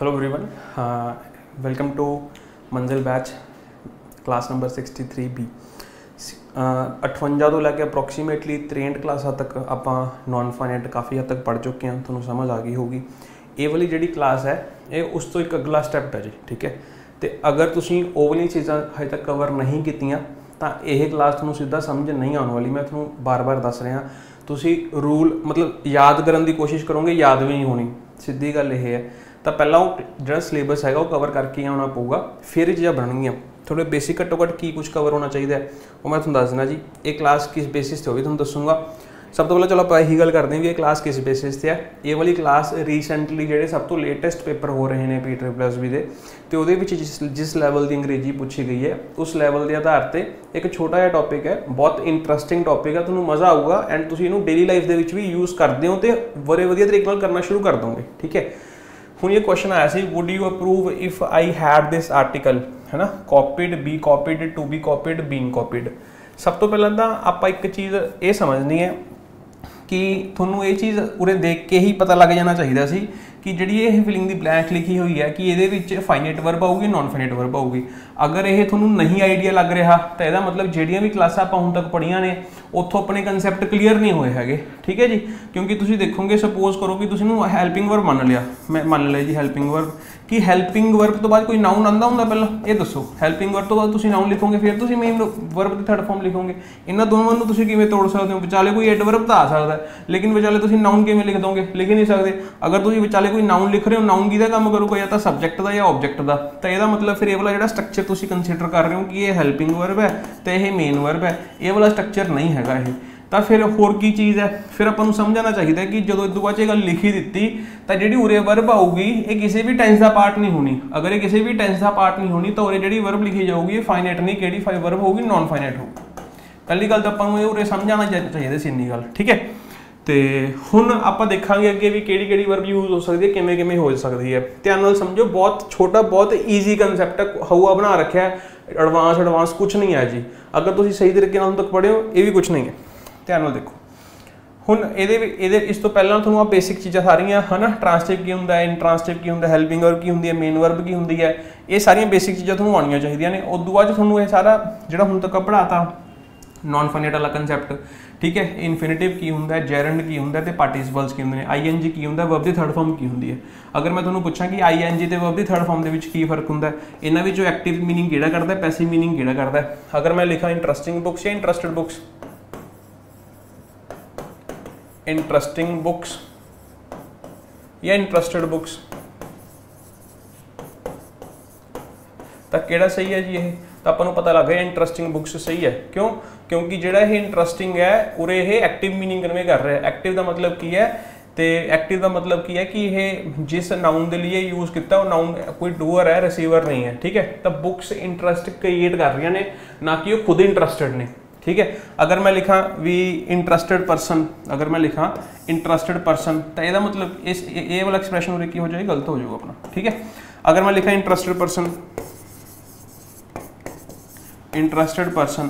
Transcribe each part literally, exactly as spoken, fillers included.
Hello everyone, welcome to Manzil batch class number sixty three B. अठवंजा तो लैके approximately तिरेंठ क्लासा तक आप नॉन फाइनेट काफ़ी हद तक पढ़ चुके हैं, थोड़ा समझ आ गई होगी। ये वाली जी क्लास है ये उस तो एक अगला स्टैप है जी, ठीक है। तो अगर तुम वो वाली चीज़ा हजे तक कवर नहीं की तो यह क्लास थोड़ा सीधा समझ नहीं आने वाली। मैं थोड़ा बार बार दस रहा, तुम रूल मतलब याद करने की कोशिश करोगे, याद भी नहीं होनी। सीधी गल यह है तो पहला जो सिलेबस है वो कवर करके आना पऊगा, फिर चीज़ा बननगियाँ। थोड़े बेसिक घट्टो घट्ट की कुछ कवर होना चाहिए वो मैं तुम्हें दस देना जी। ये क्लास किस बेसिस से होगी तुम दसूँगा। सब तो पहले चलो आप यही गल करते हैं भी ये क्लास किस बेसिस से है। ये वाली क्लास रीसेंटली जो सब तो लेटेस्ट पेपर हो रहे हैं पी ट्रिपल एस बी के, तो वो जिस जिस लैवल की अंग्रेजी पूछी गई है उस लैवल के आधार पर एक छोटा जहा टॉपिक है, बहुत इंट्रस्टिंग टॉपिक है, तुम्हें मज़ा आऊगा एंड तुम इन्हों डेली लाइफ के भी यूज़ करते हो तो बड़े वधिया तरीके नाल करना शुरू कर दोगे, ठीक है। हूँ ये क्वेश्चन आया सी, would you approve if I had this article, है ना, copied, be copied, to be copied, been copied. सब तो पहला तो आप एक चीज़ ये समझनी है कि थोनू ये चीज़ उरे देख के ही पता लग जाना चाहिए सी कि जिहड़ी ये फिलिंग दी ब्लैंक लिखी हुई है कि ये विच फाइनाइट वर्ब आऊगी, नॉन फाइनाइट वर्ब आऊगी। अगर ये थोनू नहीं आइडिया लग रहा तो यह मतलब जिहड़ियां भी क्लासां आपां हुण तक पढ़ियां ने उत्थों अपने कंसैप्ट क्लीयर नहीं होए हैगे, ठीक है जी। क्योंकि तुसीं देखोगे, सपोज करो कि तुसीं नूं हैल्पिंग वर्ब मान लिया, मैं मान लिया जी हैल्पिंग वर्ब, कि हैल्पिंग वर्ब तो बाद कोई नाउन आंदा हुंदा पहला यह दसो। हैल्पिंग वर्ब तो बाद तुसीं नाउन लिखोगे, फिर तुसीं मेन वर्ब दी थर्ड फॉर्म लिखोगे। इन्हां दोनों नूं तुसीं किवें तोड़ सकदे हो? विचाले कोई एडवर्ब तो आ सकदा है, लेकिन विचाले तुसीं नाउन किवें लिख दोगे? लिख ही नहीं सकदे। अगर तुसीं विचाले कोई नाउन लिख रहे हो, नाउन किहदा काम करूगा? या तो सबजैक्ट का या ऑबजैक्ट का। तो यह मतलब फिर यह वाला जिहड़ा स्ट्रक्चर तुसीं कंसीडर कर रहे हो कि यह हैल्पिंग वर्ब है तो यह मेन वर्ब है, यह वाला स्ट्रक्चर नहीं हैगा। यह तो फिर होर की चीज़ है, फिर अपन समझना चाहिए कि जो इस बाद गल लिखी दी तो जी उरे वर्ब आऊगी ये किसी भी टेंस का पार्ट नहीं होनी। अगर ये किसी भी टेंस का पार्ट नहीं होनी तो उरे जी वर्ब लिखी जाऊगी फाइनाइट नहीं, कि वर्ब होगी नॉन फाइनाइट होगी। पहली गल तो अपन उरे समझाना चाहिए सी, इन्नी गल, ठीक है। तो हुण आप देखा अगे भी किहड़ी किहड़ी वर्ब यूज़ हो सकती है, किवें किवें हो सकती है। ध्यान नाल समझो, बहुत छोटा बहुत ईजी कंसैप्ट हवा बना रखा है, एडवांस एडवांस कुछ नहीं है जी। अगर तुसीं सही तरीके नाल तक पढ़े हो ये भी कुछ नहीं है। ध्यान नाल देखो हुण ये, इस तो पहला तुहानूं आप बेसिक चीज़ा सारियां, है ना, ट्रांसटिव की हुंदा है, इंट्रांसटिव की हुंदा है, हेल्पिंग वर्ब की हुंदी है, मेन वर्ब की हुंदी है, ये सारियां बेसिक चीज़ा तुहानूं आउणियां चाहीदियां ने। उस बाद तुहानूं ये सारा जिहड़ा हुण तक पढ़ाता नॉन फाइनाइट वाला कंसैप्ट, ठीक है। इनफिनिटिव की हुंदा है, जेरंड की हुंदा है, पार्टिसिपल्स की हुंदे ने, आई एन जी की हुंदा है, वर्ब दी थर्ड फॉर्म की हुंदी है। अगर मैं तुहानूं पुछां कि आई एन जी ते वर्ब दी थर्ड फॉर्म दे विच की फर्क हुंदा है, इन्हां विचों एक्टिव मीनिंग किहड़ा करदा है, पैसिव मीनिंग किहड़ा करदा है। अगर मैं लिखां इंटरस्टिंग बुक्स या इंटरस्टेड बुक्स, इंटरेस्टिंग बुक्स या इंटरेस्टेड बुक्स, तो केड़ा सही है जी? ये तो अपन पता लग गया इंटरेस्टिंग बुक्स सही है। क्यों? क्योंकि जोड़ा ये इंटरेस्टिंग है उरे ये एक्टिव मीनिंग कन्वे कर रहा है। एक्टिव का मतलब की है, तो एक्टिव का मतलब की है कि यह जिस नाउन के लिए यूज़ किया वो नाउन कोई डूअर है, रिसीवर नहीं है, ठीक है। तो बुक्स इंटरेस्ट क्रिएट कर रही ने, ना कि वो खुद इंटरेस्टेड ने, ठीक है। अगर मैं लिखा भी इंटरेस्टेड पर्सन, अगर मैं लिखा इंटरेस्टेड पर्सन तो यह मतलब इस ये वाला एक्सप्रैशन उरे की हो जाएगी, गलत हो जाएगा अपना, ठीक है। अगर मैं लिखा इंटरेस्टेड पर्सन, इंटरेस्टेड पर्सन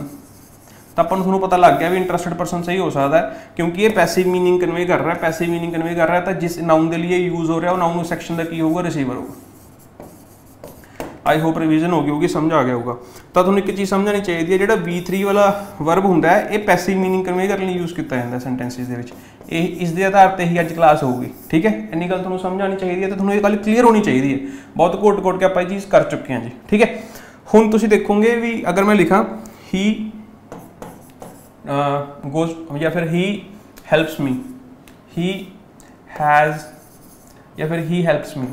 तो अपन थोड़ा पता लग गया भी इंटरेस्टेड पर्सन सही हो सकता है, क्योंकि ये पैसिव मीनिंग कन्वे कर रहा है। पैसिव मीनिंग कन्वे कर रहा है तो जिस नाउन के लिए यूज़ हो रहा है वो नाउन सेक्शन का की होगा, रिसीवर होगा। आई होप रिवीजन होगी होगी समझ आ गया होगा। तो तुहानूं एक चीज़ समझनी चाहिए है, जो वी थ्री वाला वर्ब होंदा है ये पैसिव मीनिंग कन्वे करने यूज़ किया जाता है सेंटेंसिस दे विच। इस दे आधार पर ही अज क्लास होगी, ठीक है। इन्नी गल तुहानूं समझानी चाहिए है, तो तुहानूं ये गल क्लीयर होनी चाहिए है। बहुत घोट घोट के आपां ये चीज़ कर चुके हैं जी, ठीक है। हुण तुसीं देखोगे भी अगर मैं लिखा ही गोज या फिर ही हैल्प्स मी, ही हैज़ या फिर ही हैल्प्स मी,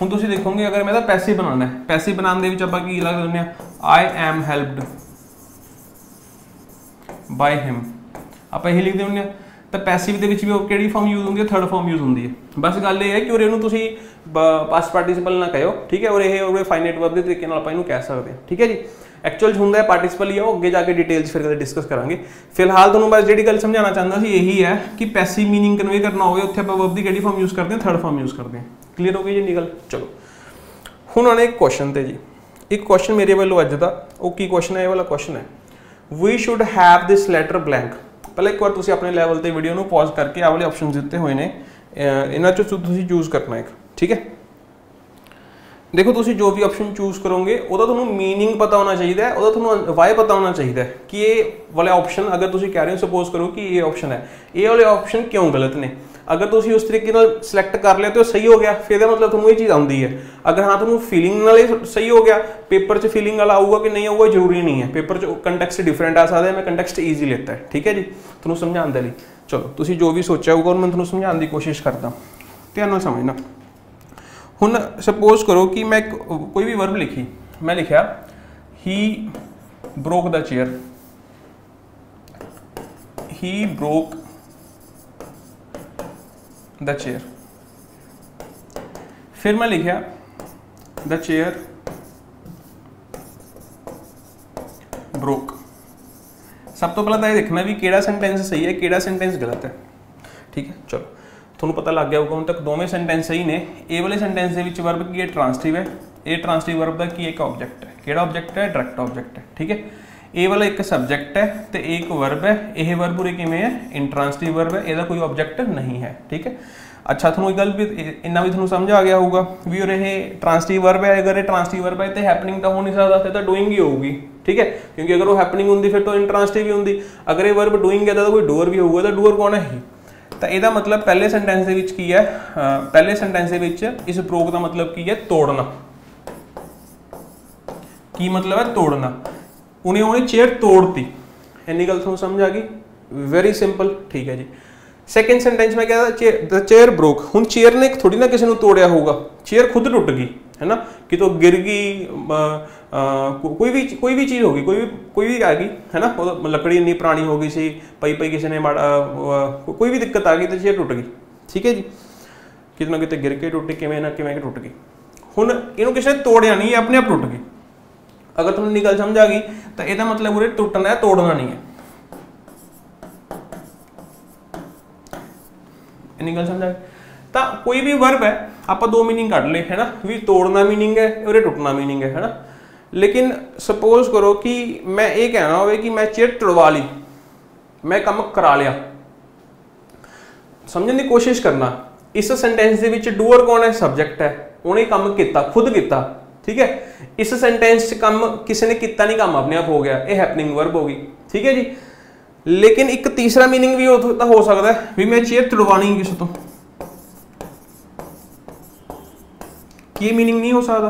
हुण तुसीं देखोगे अगर मैं पैसिव बनाना है, पैसिव बनाने दे विच आपां की लगा दिंदे हां, I am helped by him, आपां यही लिखदे हुंदे हां। तो पैसिव दे विच वी ओह किहड़ी फॉर्म यूज़ होंदी है? थर्ड फॉर्म यूज़ होंदी है। बस गल ये है कि उरे नूं तुसीं पास्ट पार्टिसिपल ना कहो, ठीक है। और ये उरे फाइनाइट वर्ब दे तरीके नाल आपां इहनूं कह सकदे हां, ठीक है जी। एक्चुअल हुंदा है पार्टिसिपल ही, ओह अगे जाके डिटेल्स फिर कदे डिस्कस करांगे। फिलहाल तुहानूं बस जिहड़ी गल समझाना चाहंदा सी यही है कि पैसिव मीनिंग कन्वे करना होवे उत्थे आपां वर्ब दी किहड़ी फॉर्म यूज़ करदे हां? थर्ड फॉर्म यूज़ करदे हां। क्लीयर हो गई जी निकल। चलो हुण आने एक क्वेश्चन ते जी, एक क्वेश्चन मेरे वालों अज दा, वो की क्वेश्चन है? ये वाला क्वेश्चन है we should have this letter blank. पहले एक बार तुसीं अपने लैवल ते वीडियो नूं पॉज करके आ वाले ऑप्शनस दित्ते होए ने, इन्हां चों तुसीं चूज़ करना एक, ठीक है। देखो तुसीं जो भी ऑप्शन चूज़ करोगे उहदा तुहानूं मीनिंग पता होना चाहिए है, उहदा तुहानूं वाई पता होना चाहिए है कि ये वाले ऑप्शन अगर तुसीं कह रहे हो, सपोज करो कि ये ऑप्शन है, ये वाले ऑप्शन क्यों गलत ने। अगर तुसीं उस तरीके नाल सिलेक्ट कर लेते हो सही हो गया, फिर मतलब तुहानूं ये चीज़ आउंदी है। अगर हाँ तुहानूं फीलिंग नाल सही हो गया, पेपर च फीलिंग वाला आऊगा कि नहीं आऊगा जरूरी नहीं है, पेपर च कंटैक्सट डिफरेंट आ सकता है। मैं कंटैक्सट ईजी लेता है, ठीक है जी, तुहानूं समझाउण दे लई। चलो तुसीं जो भी सोचा होगा और मैं तुहानूं समझाउण दी कोशिश करदा, ध्यान नाल समझना। हुण सपोज करो कि मैं कोई भी वर्ब लिखी, मैं लिखिया he broke the chair, he broke the chair. फिर मैं लिखा द चेयर ब्रोक। सब तो पहला तो यह देखना भी केड़ा सेंटेंस सही है केड़ा सेंटेंस गलत है, ठीक है। चलो थोड़ा पता लग गया होगा हूँ तक दोवें सेंटेंस सही ने। ए वाले सेंटेंस के वर्ब की ट्रांसटिव है, ए ट्रांसटिव वर्ब का की एक ऑब्जेक्ट है, केड़ा ऑब्जेक्ट है डायरेक्ट ऑब्जेक्ट है, ठीक है। ए वाला एक सब्जैक्ट है तो एक वर्ब है, यह वर्ब पूरे किमें है इंट्रांसटिव वर्ब है, यदा कोई ऑब्जैक्ट नहीं है, ठीक है। अच्छा थोड़ी गल भी इन्ना भी थोड़ा समझ आ गया होगा भी और यह ट्रांसटिव वर्ब है। अगर यह ट्रांसटिव वर्ब है तो हैपनिंग तो हो नहीं सकता, तो डूइंग ही होगी, ठीक है, क्योंकि अगर वो हैपनिंग होंगी फिर तो इंट्रांसटिव ही होंगी। अगर यह वर्ब डूइंग है तो कोई डूअर भी होगा, तो डूअर कौन है ही। तो यह मतलब पहले सेंटेंस के विच की है, पहले सेंटेंस के विच इस ब्रोक का मतलब की है तोड़ना, की मतलब है तोड़ना, उन्हें उन्हें चेयर तोड़ती, इन्नी गल थोड़ी समझ आ गई, वेरी सिंपल, ठीक है जी। सैकेंड सेंटेंस में क्या था, चेयर द चेयर ब्रोक। हुण चेयर ने थोड़ी ना किसी ने तोड़िया होगा, चेयर खुद टुट गई है ना, कि तो गिर गई, को, कोई भी कोई भी चीज़ होगी, कोई भी कोई भी आ गई है ना, तो लकड़ी इन्नी पुरानी हो गई सी, पई पई किसी ने माड़ा कोई भी दिक्कत आ गई तो चेयर टुट गई, ठीक है जी। कितने ना कितने गिर के टुट गई, किमें ना किमें टुट गई। हुण इहनूं किसी ने तोड़िया नहीं, अपने आप टुट गई। अगर तुम इन्नी गल समझ आ गई तो यह मतलब उरे टूटना है, तोड़ना नहीं है, इन्नी गल समझ आ गई। तो कोई भी वर्ब है आप दो मीनिंग कढ़ ले है ना, भी तोड़ना मीनिंग है और टुटना मीनिंग है है ना। लेकिन सपोज करो कि मैं ये कहना हो कि मैं चेयर तोड़वा ली, मैं काम करा लिया, समझने की कोशिश करना। इस सेंटेंस के विच डूअर कौन है, सबजैक्ट है, उन्हें काम किया खुद किया, ठीक है। इस सेंटेंस से काम किसी ने किता नहीं, काम अपने आप हो गया, ये हैपनिंग वर्ब होगी, ठीक है जी। लेकिन एक तीसरा मीनिंग भी होता हो सकता है भी मैं चेयर तुड़वानी किसी तो, ये मीनिंग नहीं हो सकता,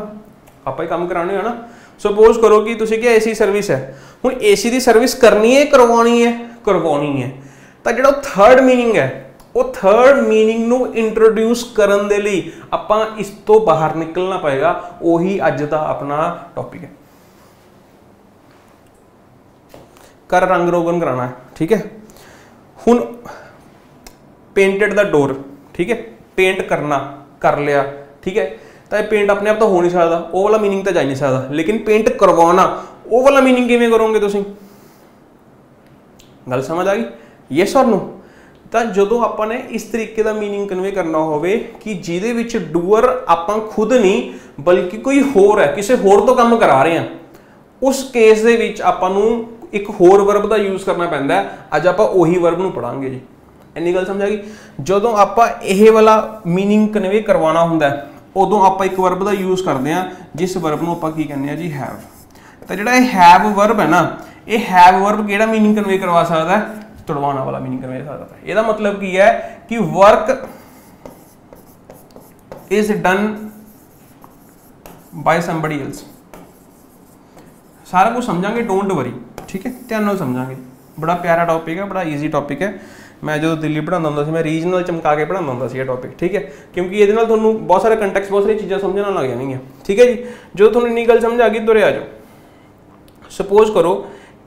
आप ही काम कराने हो ना। सपोज करो कि तुसी क्या एसी सर्विस है, हुण एसी की सर्विस करनी है करवानी है, करवानी है तो जो थर्ड मीनिंग है वो थर्ड मीनिंग नू इंट्रोड्यूस करन दे लई आपां इस तो बाहर निकलना पएगा, उही अज दा अपना टॉपिक है। कर रंग रोगन कराना है, ठीक है। हुण पेंटेड द डोर, ठीक है, पेंट करना कर लिया, ठीक है। तो यह पेंट अपने आप तो हो नहीं सकता, वो वाला मीनिंग तो जा नहीं सकता, लेकिन पेंट करवाना वो वाला मीनिंग किवें करोगे तुसीं, गल समझ आ गई, यस और नो। तो जो आपने इस तरीके का मीनिंग कन्वे करना हो कि जिहदे विच डूअर आप खुद नहीं बल्कि कोई होर है, किसी होर तो काम करा रहे हैं, उस केस दे विच आपां एक होर वर्ब का यूज़ करना पैंदा है। अज आप उही वर्ब नूं पढ़ांगे जी, इन्नी गल समझ आ गई। जो आप यह वाला मीनिंग कन्वे करवाना हुंदा उदों आप एक वर्ब का यूज़ करते हैं, जिस वर्ब नूं आपां की कहिंदे आ जी हैव। तो जिहड़ा इह हैव वर्ब है ना, यह हैव वर्ब किहड़ा मीनिंग कन्वे करवा सकदा है, तोड़वाना वाला मीनिंग कन्वे कर सकता है। यदा मतलब की है कि work is done by somebody else. सारा कुछ समझांगे, डोंट वरी, ठीक है, ध्यान नाल समझांगे। बड़ा प्यारा टॉपिक है, बड़ा ईजी टॉपिक है। मैं जो दिल्ली पढ़ाता हुंदा सी, मैं रीजनल चमका के पढ़ाता हुंदा सी ये टॉपिक, ठीक है, क्योंकि ये नाल तुहानूं बहुत सारे कंटैक्स बहुत सारी चीज़ां समझण लग जाणगीਆਂ, ठीक है जी। जो तुहानूं इन्नी गल समझ आ गई तुरे आ जाओ। सपोज करो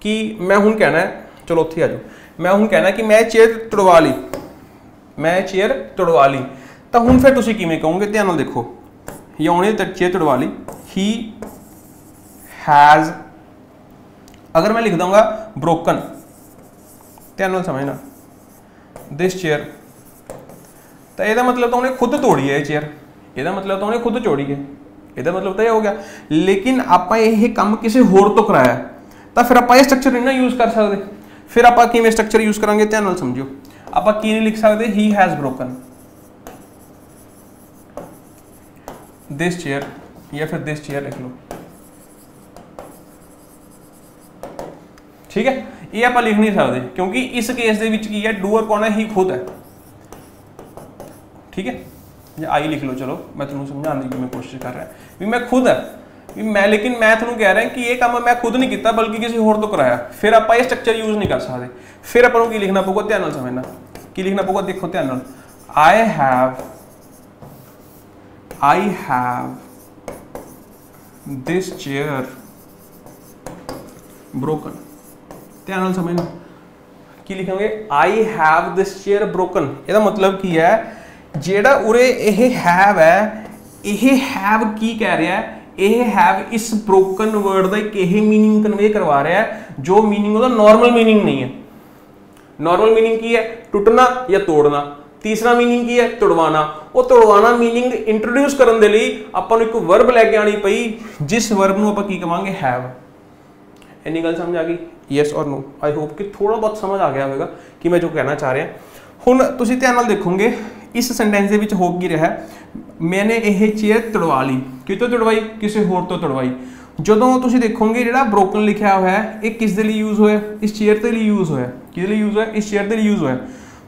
कि मैं हुण कहना है, चलो उत्थे आ जाओ, मैं हुण कहना कि मैं चेयर तोड़वा ली, मैं चेयर तोड़वा ली। तो हुण फिर तुसीं किवें कहोगे, ध्यान नाल देखो, या उहने चेयर तोड़वा ली ही हैज़। अगर मैं लिख दूंगा ब्रोकन, ध्यान नाल समझना दिस चेयर, तो यह मतलब तो उन्हें खुद तोड़ी है चेयर, यह मतलब तो उन्हें खुद तोड़ी है, यह मतलब तो यह हो गया। लेकिन आपां यह काम किसी होर तो कराया, तो फिर आपां यह स्ट्रक्चर नहीं ना यूज़ कर सकते। फिर आप किवें स्ट्रक्चर यूज़ करांगे, ध्यान नाल समझियो। आप की नहीं लिख सकते he has broken, this chair या फिर दिस चेयर लिख लो, ठीक है। ये आप लिख नहीं सकते क्योंकि इस केस दे विच की है डूअर कौन है, ही खुद है, ठीक है। या आई लिख लो, चलो मैं थोड़ा समझाने की मैं कोशिश कर रहा है भी मैं खुद है भी मैं, लेकिन मैं थोड़ा कह रहा है कि ये काम मैं खुद नहीं किया बल्कि किसी होर तो कराया, फिर आप ये स्ट्रक्चर यूज नहीं कर सकते। फिर अपन की लिखना पौगा, ध्यान समझना की लिखना पौगा, देखो ध्यान, I have I have this chair broken। ध्यान समझना की लिखेंगे I have this chair broken। यदा मतलब की है जेड़ा उरे एहे have है, एहे have की कह रहा है, एहे have इस broken word दा केहे meaning convey करवा रहा है जो meaning होता normal meaning नहीं है। normal meaning की है टूटना या तोड़ना, तीसरा मीनिंग की है तोड़वाना। वो तोड़वाना मीनिंग इंट्रोड्यूस करने के लिए अपन एक वर्ब लेके आनी पई जिस वर्ब नू अपन की कहेंगे हैव। इन्नी गल समझ आ गई, यस और नो? आई होप कि थोड़ा बहुत समझ आ गया होगा कि मैं जो कहना चाह रहा हूँ। हुण तुसीं ध्यान नाल देखोगे इस सेंटेंस दे विच हो की रहा है, मैंने यह चेयर तोड़वा ली, कितों तोड़वाई, किसी होर तो तोड़वाई। जदों तुसीं देखोगे जिहड़ा ब्रोकन लिखा हुआ है ये किस दे लिए यूज होया, इस चेयर दे लिए यूज होया, किस लिए यूज होया, इस चेयर दे लिए यूज होया।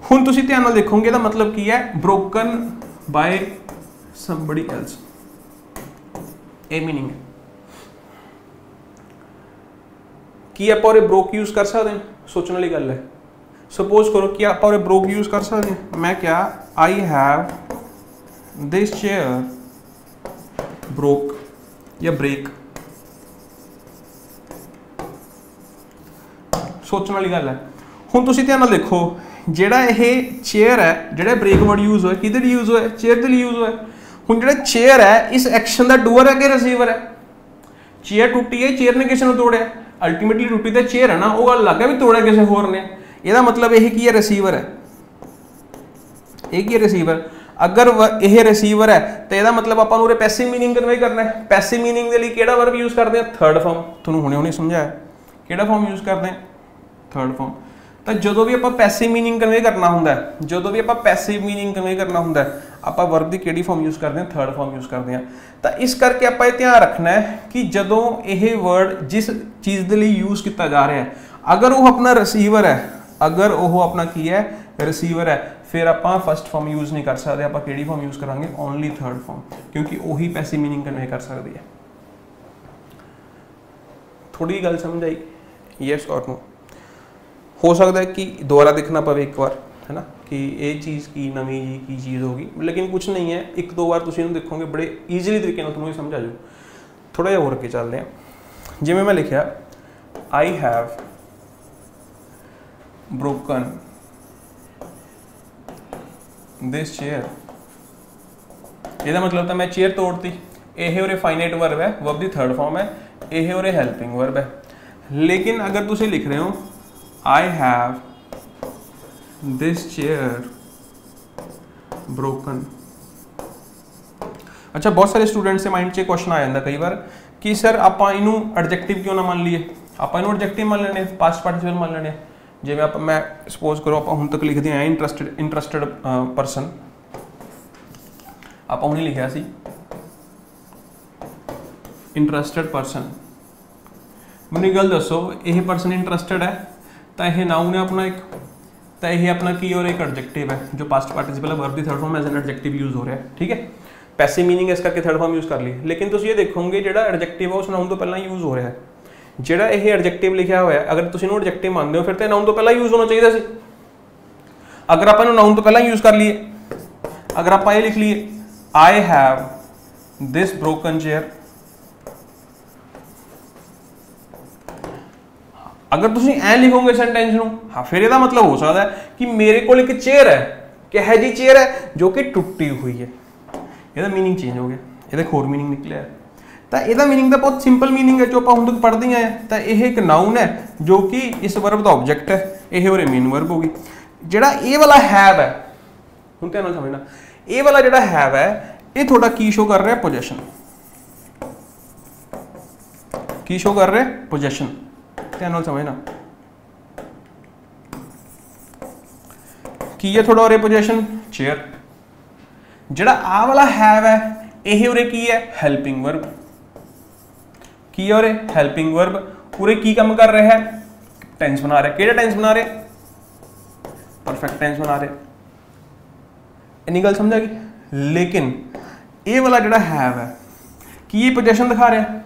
हुण तुसीं ध्यान नाल देखोगे तो मतलब की है ब्रोकन बाय समबडी एल्स, ए मीनिंग है कि आप और ब्रोक यूज कर सकते हैं। सोचने वाली गल है, सपोज करो कि आप और ब्रोक यूज कर सकते हैं। मैं क्या, I have this chair broke या ब्रेक। सोचने वाली गल है। हुण तुसीं ध्यान नाल देखो जेड़ा ये चेयर है, जेड़ा ब्रेक वर्ड यूज होया किधर यूज होया, चेयर दे यूज होया। हुण जेड़ा चेयर है इस एक्शन दा डूअर है कि रिसीवर है? चेयर टूटी है, चेयर ने किसी ने तोड़िया, अल्टीमेटली टूटी तो चेयर है ना, वो गल लग है भी तोड़िया किसी होर ने। इहदा मतलब यह की है रिसीवर है, यह की है रिसीवर। अगर यह रिसीवर है तो यह मतलब आपां नूं पैसिव मीनिंग कन्वे करना है। पैसिव मीनिंग दे लई किहड़ा वर्ब यूज करते हैं? Third form. तुहानूं हुणे हुणे समझाया किहड़ा फॉर्म यूज करते हैं, थर्ड फॉर्म। तो जो भी आप पैसिव मीनिंग कन्वे करना होंगे, जो भी आप पैसिव मीनिंग कन्वे करना होंगे, आप वर्ब की केड़ी फॉर्म यूज करते हैं, थर्ड फॉर्म यूज करते हैं। तो इस करके आप ध्यान रखना है कि जो ये वर्ड जिस चीज़ के लिए यूज किया जा रहा है अगर वह अपना रिसीवर है, अगर वह अपना की है रिसीवर है, फिर आप फर्स्ट फॉर्म यूज नहीं कर सकते। आप केड़ी फॉर्म यूज करांगे, ओनली थर्ड फॉर्म, क्योंकि वही पैसिव मीनिंग कन्वे कर सकती है। थोड़ी गल समझ आई, येस और नो? हो सकता है कि दोबारा देखना पवे एक बार, है ना, कि ये चीज़ की नवी जी की चीज़ होगी, लेकिन कुछ नहीं है, एक दो बार तुम देखोगे बड़े ईजीली तरीके तुम्हें समझ आ जाओ। थोड़ा जहा हो रखे चलते हैं, जिमें मैं लिखा I have broken this chair, यदा मतलब तो मैं चेयर तोड़ती। यह और फाइनाइट वर्ब है, वर्ब की थर्ड फॉर्म है, यह और हेल्पिंग वर्ब है। लेकिन अगर तुम लिख रहे हो I have this chair broken। अच्छा, बहुत सारे स्टूडेंट्स से माइंड चे क्वेश्चन आ जाता कई बार कि सर आप इनू एडजेक्टिव क्यों ना मान लीए, आप इनू एडजेक्टिव मान लेने, पास्ट पार्टिसिपल मान लेने। जिवें आप मैं सपोज करो आप हुण तक लिखदे आए इंटरस्टेड, इंटरस्टेड परसन आप हुणे लिखिया सी इंटरस्टेड परसन। मैनूं गल दसो ये परसन इंटरस्टेड है तो यह नाउन है अपना एक, तो यह अपना की और एक एडजेक्टिव है जो पास्ट पार्टिसिपल है, वर्ब की third form as an adjective use हो रहा है, ठीक है। पैसिव मीनिंग इस करके थर्ड फॉर्म यूज कर ली। लेकिन तुम ये देखोगे जो एडजेक्टिव है उस नाउन तो पहले यूज हो रहा है। जो यह एडजेक्टिव लिखा हुआ है अगर तुम इन्होंने एडजेक्टिव मानते हो फिर तो नाउन तो पहले यूज होना चाहिए सी। अगर आप नाउन तो पहले यूज कर लीए, अगर आप लिख लीए I have this broken chair, अगर तुम ए लिखोगे सेंटेंस नूं, हाँ फिर यह मतलब हो सकता है कि मेरे को एक चेयर है, कह जी चेयर है जो कि टुटी हुई है। यदा मीनिंग चेंज हो गया, यदा होर मीनिंग निकलिया। तो यदा मीनिंग तो बहुत सिंपल मीनिंग है जो आप हुण तक पढ़ते हैं। तो यह एक नाउन है जो कि इस वर्ब का ऑब्जेक्ट है, यह और मेन वर्ब होगी। जोड़ा ये वाला हैव है, हुण ध्यान नाल समझना, ये वाला जोड़ा हैव है ये थोड़ा की शो कर रहा है, पोजेशन की शो कर रहा है, पोजेशन। ध्यान समझना कि ये थोड़ा और पोजीशन चेयर, जड़ा आ वाला हैव है एहे उरे की है हेल्पिंग वर्ब की है उरे हेल्पिंग वर्ब उरे की कम कर रहे हैं टेंस बना रहे केड़ा टेंस बना रहे परफेक्ट टेंस बना रहे इन्हीं गल समझ आ गई। लेकिन ये वाला जो हैव है कि ये पोजेशन दिखा रहे हैं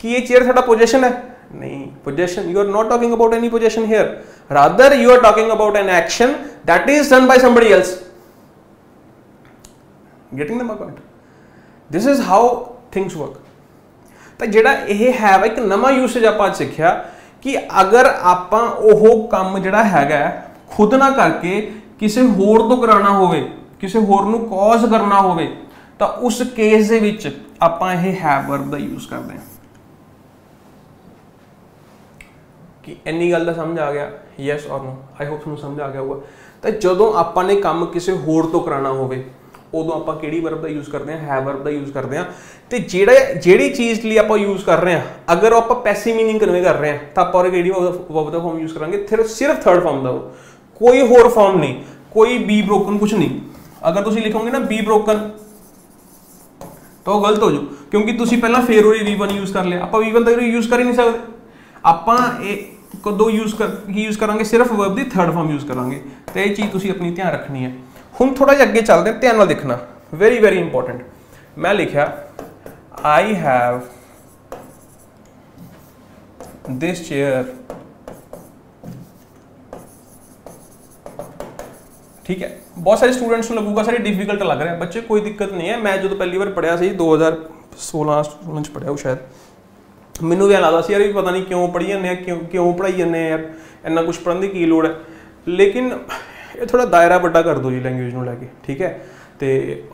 कि ये चेयर थोड़ा पोजेशन है नहीं possession you are not talking about any possession here rather you are talking about an action that is done by somebody else getting the my point this is how things work. तो जिहड़ा यह have एक नवा usage आपां सीखिया कि अगर आपां ओहो काम जिहड़ा हैगा खुद ना करके किसी होर तो कराना होवे किसी होर नूं कॉज करना होवे तो उस केस दे विच आपां यह हैव वर्ब दा यूज करदे हां। कि इन्नी गल दा समझ आ गया यस और नो आई होप तुहानूं समझ आ गया होगा। तो जदों आपां ने काम किसी होर तो कराना होवे उदों आपां किहड़ी वर्ब दा यूज करते हैं हैव वर्ब दा यूज करते हैं। तो जिहड़ा जिहड़ी चीज़ लिए आपां यूज कर रहे हैं अगर आपां पैसिव मीनिंग कन्वे कर रहे हैं तो आपां किहड़ी वर्ब दा फॉर्म यूज करांगे फिर सिर्फ थर्ड फॉर्म दा कोई होर फॉर्म नहीं कोई बी ब्रोकन कुछ नहीं। अगर तुसीं लिखोगे ना बी ब्रोकन तो गलत हो जाओ क्योंकि तुसीं पहला फेर उरे वी वन यूज कर लिया आपां वी वन तक यूज कर ही नहीं सकते आपां कदों यूज कर यूज करांगे सिर्फ वर्ब दी थर्ड फॉर्म यूज करांगे। तो ये चीज़ तुसीं अपनी ध्यान रखनी है। हम थोड़ा जि अगे चलते हैं ध्यान नाल देखना वेरी वेरी इंपॉर्टेंट। मैं लिखा आई हैव दिस चेयर ठीक है बहुत सारे स्टूडेंट्स को लगूगा सारे डिफिकल्ट लग रहा है बच्चे कोई दिक्कत नहीं है। मैं जो तो पहली बार पढ़िया दो हज़ार सोलह सोलह पढ़िया शायद मैनू भी लगता सी यार भी पता नहीं क्यों पढ़ी जाने क्यों क्यों पढ़ाई जाने यार इन्ना कुछ पढ़ने की लोड़ है। लेकिन ये थोड़ा दायरा वड्डा कर दो जी लैंग्वेज में लैके ठीक है। तो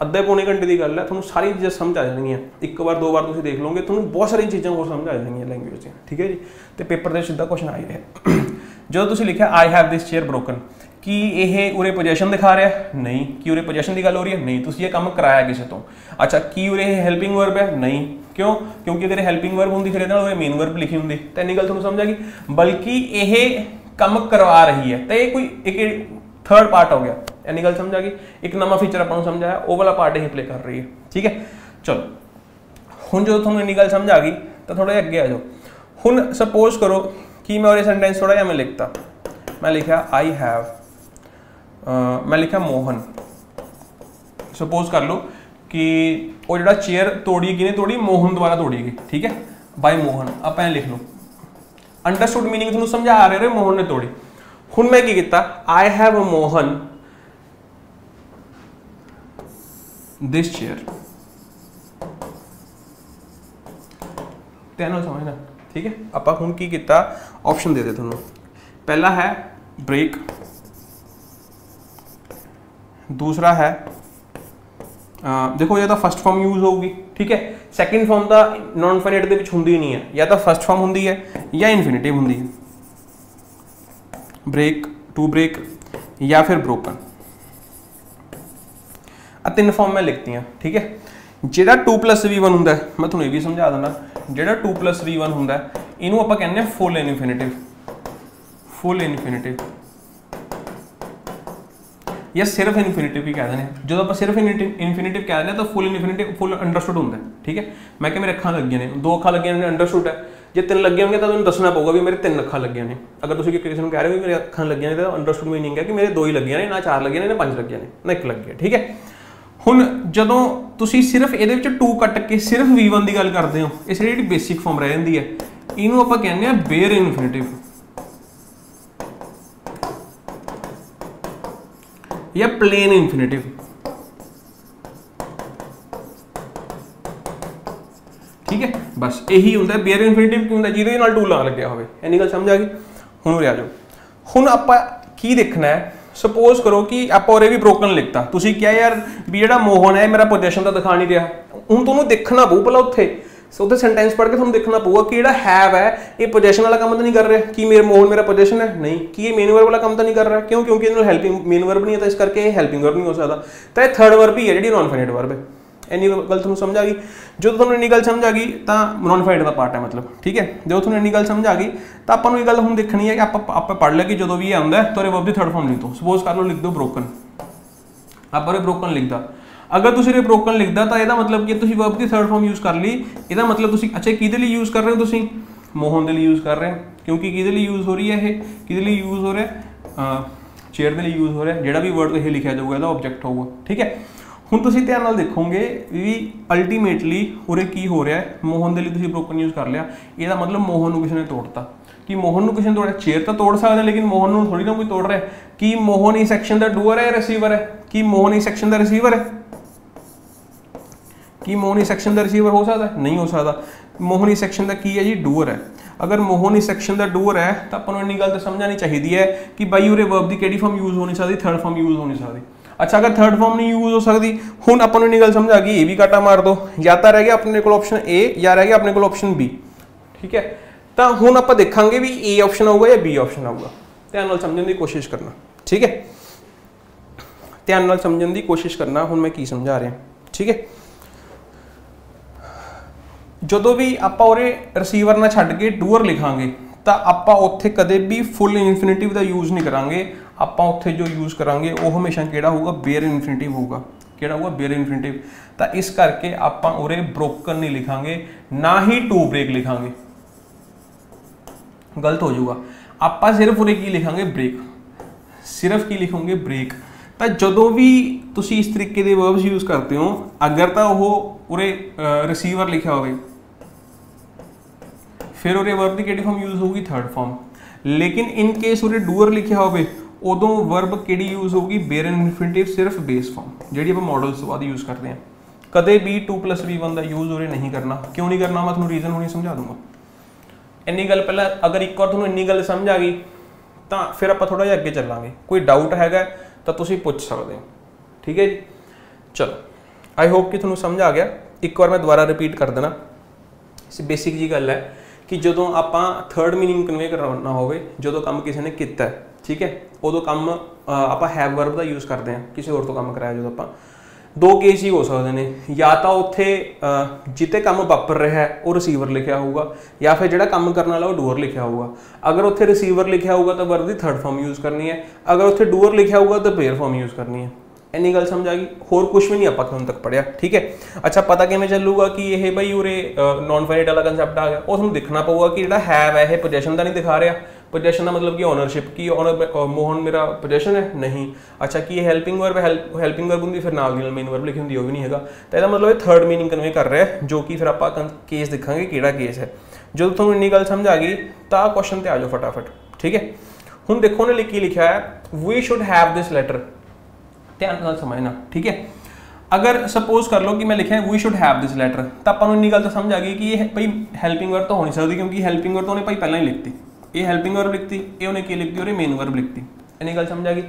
अद्धे पौने घंटे की गल है थोड़ा सारी चीज़ें समझ आ जाएंगियां एक बार दो बार तुम देख लोगे थोड़ा बहुत सारी चीज़ें और समझ आ जाएंगियां लैंग्वेज से ठीक है जी। तो पेपर से सीधा क्वेश्चन आ ही रहा है जो तुम लिखा I have this chair broken कि यह उरे पोजेशन दिखा रहा है नहीं कि उरे पोजेशन की गल हो रही है नहीं तुम ये काम कराया किसी तो अच्छा कि उरे हैल्पिंग वर्ब है नहीं क्यों क्योंकि अगर हैल्पिंग वर्ब होंगी फिर ये मेन वर्ब लिखी होंगी। तो इन्नी गल तुम समझ आ गई बल्कि ये काम करवा रही है तो ये कोई एक थर्ड पार्ट हो गया यानी गल समझ आ गई एक नवा फीचर अपन समझाया वो वाला पार्ट ही प्ले कर रही है ठीक है। चलो हुण जो तुहानूं इन्नी गल समझ आ गई तो थोड़ा जिहा अगे आ जाओ। हुण सपोज करो कि मैं और ये सेंटेंस थोड़ा जिहा मैं लिखता मैं लिखा आई हैव मैं लिखा मोहन सपोज कर लो कि वो जिहड़ा चेयर तोड़ी गई ने तोड़ी मोहन द्वारा तोड़ी गई ठीक है बाय मोहन आप ऐ लिख लो अंडरस्टूड मीनिंग तुहानूं समझा आ रहे मोहन ने तोड़ी। हुण मैं की कीता I have Mohan this chair तेनों समझना ठीक है। आपां हुण की कीता ऑप्शन दे दे तुहानूं पहला है ब्रेक दूसरा है आ, देखो या तो फर्स्ट फॉर्म यूज होगी ठीक है सैकेंड फॉर्म का नॉन इनफिनिटिव दे विच हुंदी ही नहीं है या तो फर्स्ट फॉर्म हुंदी है या इनफिनिटिव हुंदी है ब्रेक टू ब्रेक या फिर ब्रोकन तीन फॉर्म में लिखती हैं ठीक है। जिहड़ा टू प्लस वी वन होंदा है मैं तुहानूं ये भी समझा देना जिहड़ा टू प्लस वी वन होंदा है इनू आपां कहने फुल इनफिनिटिव फुल इनफिनिटिव या सिर्फ इनफिनिटिव भी कह देने जो आप सिर्फ इनफिनिटिव कह देने तो फुल इनफिनिटिव फुल अंडरस्टूड होंदा है ठीक है। मैं कि मेरे अखां लगियां ने दो अखां लगियां ने अंडरस्टूड है जो तीन लगे होंगे तो तुम्हें दसना पौगा भी मेरे तीन अखां लगियां ने अगर तुम किसी को कह रहे हो मेरे अखां लगियां ने तो अंडरस्टूड मीनिंग है कि मेरे दो ही लगियां ने ना चार लगियां ने ना पांच लगियां ने ना एक लग गया ठीक है। हुण जदों तुसीं सिर्फ इहदे विच टू कट के सिर्फ वी वन की गल करते हो इस जिहड़ी बेसिक फॉर्म रह जांदी है इहनूं आपां कहने आ बेयर इनफिनिटिव या प्लेन इनफिनिटिव ठीक है बस यही होंगे बेयर इनफिनिटिव की होंगे जिहदे नाल टू ला लग्या होवे इन्नी गल समझ आ गई। हुण उरे आ जाओ हुण आपां की देखना है सपोज करो कि आपां उरे भी ब्रोकन लिखता तुसीं क्या यार भी जिहड़ा मोहन है मेरा पोजेशन तां दिखा नहीं रहा हुण तुहानूं देखना पऊ भला उत्थे उत्थे सेंटेंस पढ़ के तुहानूं देखना पऊगा कि जिहड़ा हैव है ये पोजेशन वाला काम तां नहीं कर रहा कि मेरा मोहन मेरा पोजेशन है नहीं कि ये मेन वर्ब वाला काम तां नहीं कर रहा क्यों क्योंकि इहदे नाल हैल्पिंग मेन वर्ब नहीं है तो इस करके हैल्पिंग वर्ब नहीं हो सकता तो ये थर्ड वर्ब ही है जिहड़ी नॉन इनफिनिट वर्ब है। इन्नी गल तुहानूं समझ आ गई जो तुहानूं इन्नी गल समझ आ गई तो नॉन इनफिनिट का पार्ट है मतलब ठीक है। जो तुहानूं इन्नी गल समझ आ गई तो आपां नूं ये गल हुण देखनी है कि आपां आपां पढ़ लगे जो भी आउंदा है तो वर्ब दी थर्ड फॉर्म लिख दो सपोज कर लो लिख दो ब्रोकन आप ब्रोकन लिखता अगर तुसी रिप्रोकल लिखदा तो यह मतलब कि तुसी वर्ब की थर्ड फॉर्म यूज कर ली। यह मतलब तुसी अच्छा किदे लिए यूज कर रहे हो, तुसी मोहन दे लिए यूज कर रहे हो, क्योंकि किदे लिए यूज हो रही है, यह किदे लिए यूज हो रहा है, चेयर के लिए यूज हो रहा है। जिहड़ा भी वर्ड ये लिखा जाऊगा इसका ऑब्जेक्ट होगा। ठीक है, हुण तुसी ध्यान नाल देखोगे भी अल्टीमेटली उरे की हो रहा है, मोहन के लिए तुसी ब्रोकन यूज कर लिया, इसका मतलब मोहन को किसी ने तोड़ता। कि मोहन को किसी ने तोड़ा, चेयर तो तोड़ सकते हैं लेकिन मोहन को थोड़ी ना कोई तोड़ रहा है। कि मोहन इस एक्शन का डूअर है या रिसीवर है? कि मोहन इस एक्शन का रिसीवर है? कि मोहन इस एक्शन का रिसीवर हो सकता है? नहीं हो सकता। मोहन इस एक्शन का की है जी? डूअर है। अगर मोहन इस एक्शन का डूअर है तो अपन इन्नी गल तो समझनी चाहिए है कि भाई उरे वर्ब की किहड़ी फॉर्म यूज हो नहीं सकती, थर्ड फॉर्म यूज हो नहीं सकती। अच्छा, अगर थर्ड फॉर्म नहीं यूज हो सकती, हुण अपन इन्नी गल समझ आ गई, ए भी काटा मार दो, या तो रह गया अपने को ऑप्शन ए या रह गया अपने को ऑप्शन बी। ठीक है, तो हुण आपां देखांगे भी ए ऑप्शन आऊगा या बी ऑप्शन आऊगा। ध्यान नाल समझण दी कोशिश करना, ठीक है, ध्यान नाल समझण दी कोशिश करना हुण मैं की समझा रहा। ठीक है, जदों भी आपां उरे रिसीवर ना छड्ड के डूअर लिखांगे तो आपां उत्थे कदे भी फुल इन्फिनेटिव का यूज नहीं करांगे। आपां उत्थे जो यूज़ करांगे वो हमेशा किहड़ा होगा? बेयर इन्फिनेटिव होगा। किहड़ा होगा? Bare infinitive. तो इस करके आपां उरे ब्रोकन नहीं लिखांगे, ना ही टू ब्रेक लिखांगे, गलत हो जाऊगा। आपां सिर्फ उरे की लिखांगे? ब्रेक। सिर्फ की लिखोंगे? ब्रेक। तो जदों भी तुसी इस तरीके के वर्ब्स यूज करते हो, अगर तो वो उरे रिसीवर लिखा होवे फिर उरे वर्ब की किहड़ी फॉर्म यूज होगी? Third form. लेकिन इन केस उरे डूअर लिखा होवे उदों वर्ब किहड़ी यूज होगी? बेयर इन्फिनिटिव, सिर्फ बेस फॉर्म, जिहड़ी आप मॉडल्स बाद यूज करते हैं। कदे भी टू प्लस वी वन का यूज उरे नहीं करना। क्यों नहीं करना, मैं तुहानूं रीजन हुणे समझा दूंगा। इन्नी गल पहला, अगर एक बार तुहानूं इन्नी गल समझ आ गई तो फिर आप थोड़ा जिहा अगे चलांगे। कोई डाउट हैगा तो तुसीं पुछ सकदे हो। ठीक है जी, चलो आई होप कि तुहानूं समझ आ गया। एक बार मैं दोबारा रिपीट कर देना, बेसिक जी गल है कि जो आप थर्ड मीनिंग कन्वे करना हो, जो काम किसी ने किया है, ठीक है, उदों काम आप हैव वर्ब का यूज़ करते हैं, किसी होर तो काम कराया। जो आप दो केस ही हो सकते हैं, या तो उत्थे जिते काम वापर रहा है वह रिसीवर लिखा होगा, या फिर जो काम करने वाला वह डूअर लिखा होगा। अगर उत्थे रिसीवर लिखा होगा तो वर्ब की थर्ड फॉर्म यूज़ करनी है, अगर उत्थे डूअर लिखा होगा तो बेयर फॉर्म यूज़ करनी है। इन्नी गल समझ आ गई, होर कुछ भी नहीं आप हम तक पढ़िया। ठीक है, अच्छा पता किवें चलूगा कि यह बई उरे नॉन फाइनाइट वाला कंसैप्ट आ गया। और तुहानूं देखना पवेगा कि जिहड़ा हैव है यह पोजेशन का नहीं दिखा रहा। पोजेशन का मतलब कि ओनरशिप, की ओनर मोहन मेरा पोजेशन है? नहीं। अच्छा, कि helping verb? Help helping verb होंगी, फिर नाल दी नाल मेन वर्ब लिखी होंगी, वो भी नहीं है। तो यह मतलब थर्ड मीनिंग कन्वे कर रहा है, जो कि फिर आप केस देखा किहड़ा केस है। जो तुहानूं इन्नी गल समझ आ गई तो आ क्वेश्चन ते आ जाओ फटाफट। ठीक है, हुण देखो उन्हें लिखी लिखा है, we should have this letter. ध्यान नाल समझना, ठीक है। अगर सपोज कर लो कि मैं लिखा we should have this letter, तो अपन इन्नी गल तो समझ आ गई कि ये भाई हैल्पिंग वर्ब तो हो नहीं सकती, क्योंकि हैल्पिंग वर्ब तो उन्हें भाई पहले ही लिखती। ये हैल्पिंग वर्ब लिखती, ये उन्हें की लिखती और ये मेन वर्ब लिखती। इन्नी गल समझ आ गई।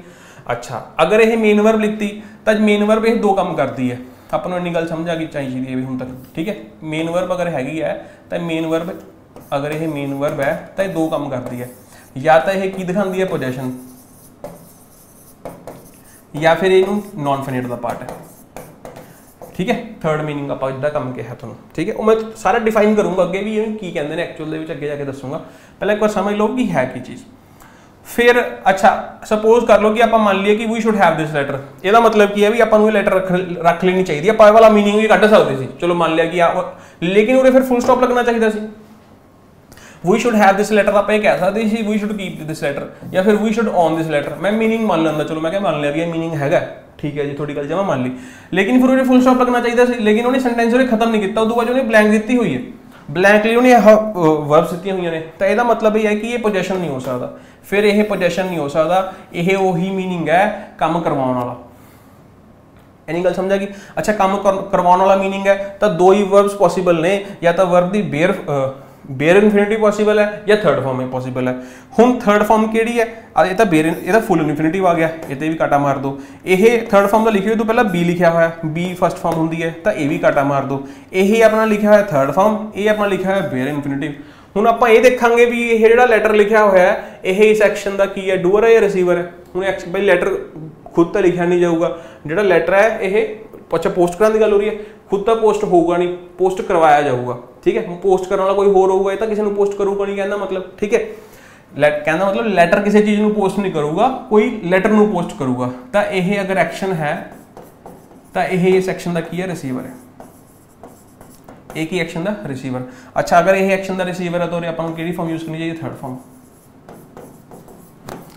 अच्छा, अगर यह मेन वर्ब लिखती तो मेन वर्ब यह दो काम करती है, अपन इन्नी गल समझ आ गई चाहिए है भी हम तक। ठीक है, मेन वर्ब अगर हैगी है तो मेन वर्ब, अगर यह मेन वर्ब है तो यह दो काम करती है, या तो यह की दिखाती है? पोजेशन, या फिर इन नॉन फाइनाइट का पार्ट है। ठीक है, थर्ड मीनिंग आप जिदा काम किया थोड़ा। ठीक है, मैं सारा डिफाइन करूँगा अगे भी की कहते हैं एक्चुअल, अगे जाके दसूँगा। पहले एक बार समझ लो कि है की चीज़। फिर अच्छा सपोज कर लो कि आप मान लिए कि we should have this letter, यदा मतलब की है भी आपको लैटर रख रख लेनी चाहिए। आप वाला मीनिंग भी कट सकते थे, चलो मान लिया कि आ, लेकिन उन्हें फिर फुल स्टॉप लगना चाहिए सी। We should have this letter आप ये कह सकते सी we should keep this letter, या फिर we should on this letter. मैं मीनिंग मान लेंदा, चलो मैं क्या मान लिया भी मीनिंग हैगा, ठीक है जी, थोड़ी गल जमा मान ली। लेकिन फिर उन्हें फुल स्टॉप लगना चाहिए सी, लेकिन उन्हें सेंटेंस उन्हें खत्म नहीं किया। उस बाद उन्हें ब्लैंक दी हुई है, ब्लैंक लिए उन्हें वर्ब्स दी हुई ने, तो यह मतलब यह है कि यह पोजेशन नहीं हो सकता। फिर यह पोजेशन नहीं हो सकता, यह वही मीनिंग है काम करवाने वाला। इन्नी गल समझ आ गई। अच्छा, काम करवाने वाला मीनिंग है तो दो ही वर्ब्स पॉसिबल ने, या तो वर्ब की बेयर बेयर इन्फिनिटिव पॉसिबल है, या थर्ड फॉर्म में पॉसिबल है। हम थर्ड फॉर्म केड़ी है, ये तो बेयर ये फुल इन्फिनिटिव आ गया, ये भी काटा मार दो। ये थर्ड फॉर्म का लिखे तो पहला बी लिखा हुआ है, बी फर्स्ट फॉर्म होंगी है, तो ये भी काटा मार दो। ये अपना लिखा हुआ थर्ड फॉर्म, ये अपना लिखा हुआ बेयर इन्फिनिटिव। हुण आप ये देखांगे भी यह जो लैटर लिखा हुआ है ये इस एक्शन का की है, डूअर है या रिसीवर है। हुण एक्शन भाई लैटर खुद तो लिखा नहीं जाऊगा, जो लैटर है ये अच्छा पोस्ट कराने की गल हो रही है, खुद तो पोस्ट होगा नहीं, पोस्ट करवाया जाऊगा। ठीक है, पोस्ट करने वाला कोई होर होगा, ये तो किसी को पोस्ट करूगा नहीं कहना मतलब। ठीक है, लैट कहना मतलब लैटर किसी चीज़ को पोस्ट नहीं करूगा, कोई लैटर को पोस्ट करूगा। तो यह अगर एक्शन है तो यह एक्शन का की है रिसीवर है एक ही एक्शन का रिसीवर। अच्छा अगर यह एक्शन का रिसीवर है तो अपन किहड़ी फॉर्म यूज करनी चाहिए थर्ड फॉर्म।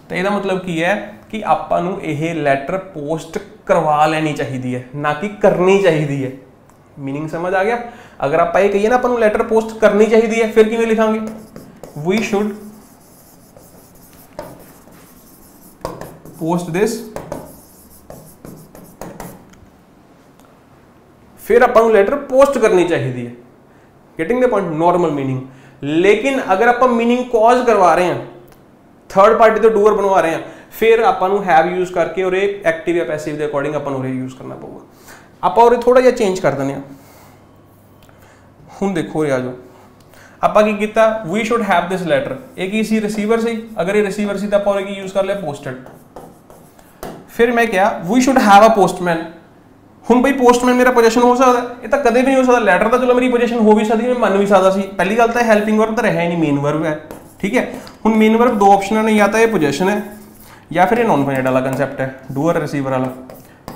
तो यह मतलब की है कि आपू यह लैटर पोस्ट करवा लेनी चाहिए है ना कि करनी चाहिए है। मीनिंग समझ आ गया। अगर आप ये कही ना अपन लैटर पोस्ट करनी चाहिए है फिर किवें लिखांगे वी शुड पोस्ट दिस। फिर अपन लैटर पोस्ट करनी चाहिए है। Getting the point normal meaning. लेकिन अगर आप मीनिंग कॉज करवा रहे हैं थर्ड पार्टी तो डूअर बनवा रहे हैं फिर अपन हैव यूज करके और एक एक्टिव या पैसिव के अकॉर्डिंग अपन और यूज करना पवेगा। आप और थोड़ा जिहा चेंज कर देने हूँ। देखो आ जाओ आप की किया we should have this letter एक ही सी रिसीवर से। अगर ये रिसीवर से तो आप और यूज कर लिया पोस्टेड। फिर मैं क्या we should have a postman. हम भाई पोस्टमैन मेरा पोजेशन हो सकता है ये तो कदे भी नहीं हो सकता। लैटर तो चलो मेरी पोजेशन हो भी सकती मैं मन भी सकता सी। पहली गल तो हैल्पिंग वर्ब तो रहा ही नहीं मेन वर्ब है। ठीक है हम मेन वर्ब दो ऑप्शन ने या तो ये पोजेशन है या फिर ये नॉन फाइनाइट वाला कंसैप्ट है डूअर रिसीवर वाला।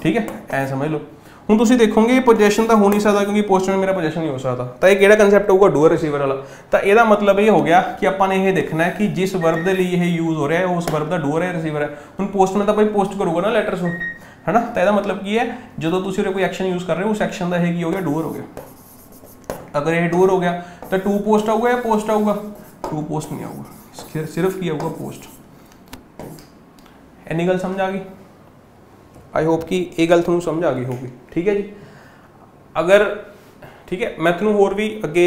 ठीक है ऐ समझ लो हूँ तुम देखोगे पोजेशन तो हो नहीं सकता क्योंकि पोस्टमैन मेरा पोजेशन नहीं हो सकता। तो यह कि कंसैप्ट होगा डूअर रिसीवर वाला। तो यह मतलब ये हो गया कि आपने ये देखना है कि जिस वर्ब के लिए ये यूज हो रहा है उस वर्ब का डूअर है रिसीवर है। हम पोस्टमैन तो भाई पोस्ट करूँगा ना लैटर सो है ना। तो यह मतलब की है जो तुम कोई एक्शन यूज कर रहे हो उस एक्शन का यह हो गया डूअर हो गया। अगर यह डूअर हो गया तो टू पोस्ट आऊगा या पोस्ट आऊगा टू पोस्ट नहीं आऊगा सिर्फ की आऊगा पोस्ट। इन्नी गल समझ आ गई। आई होप कि यह गल तुहानूं समझ आ गई होगी। ठीक है जी अगर ठीक है मैं तुहानूं होर भी अगे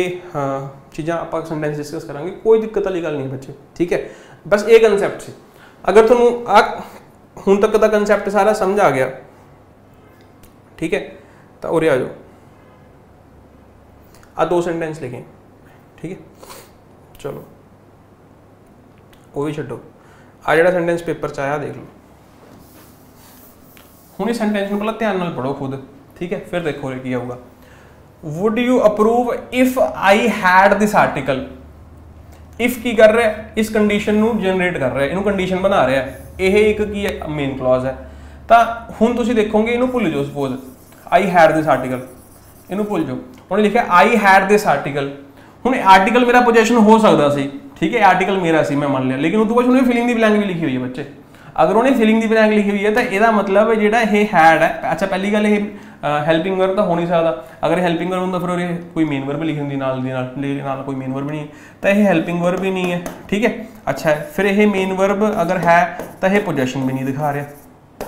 चीज़ां आपां सेंटेंस डिस्कस करांगे कोई दिक्कत वाली गल नहीं बच्चे। ठीक है बस ये कंसैप्ट से अगर तुहानूं आ हूँ तक का कंसैप्ट सारा समझ आ गया। ठीक है तो उरे आ जाओ आ दो सेंटेंस लिखें। ठीक है चलो वो भी छोड़ो आ जड़ा सेंटेंस पेपर च आया देख लो हूँ। इस सेंटेंस में पहला ध्यान नाल पढ़ो खुद। ठीक है फिर देखो की आऊगा would you approve if I had this article. If की कर रहा है इस कंडीशन नू जनरेट कर रहा है इनू कंडीशन बना रहा है यह एक की है मेन क्लॉज है। तो हुण तुसीं देखोगे इनू भुल जाओ suppose I had this article इनू भुल जाओ उन्हें लिखा आई हैड दिस आर्टिकल। हुण आर्टिकल मेरा पोजेशन हो सकता सी। ठीक है आर्टिकल मेरा सी मैं मान लिया लेकिन उस बाद फीलिंग की ब्लैंक भी लिखी हुई है बच्चे। अगर उन्हें फीलिंग की ब्लैंक लिखी हुई है तो यह मतलब जोड़ा यह हैड है। अच्छा पहली गल ये हैल्पिंग वर्ब तो हो नहीं सकता। अगर हैल्पिंग वर्ब होता फिर कोई मेन वर्ब लिखी होंगी नाल दी नाल नाल कोई मेन वर्ब नहीं है तो यह हैल्पिंग वर्ब भी नहीं है। ठीक है अच्छा है फिर यह मेन वर्ब अगर है तो यह पोजेशन भी नहीं दिखा रहा।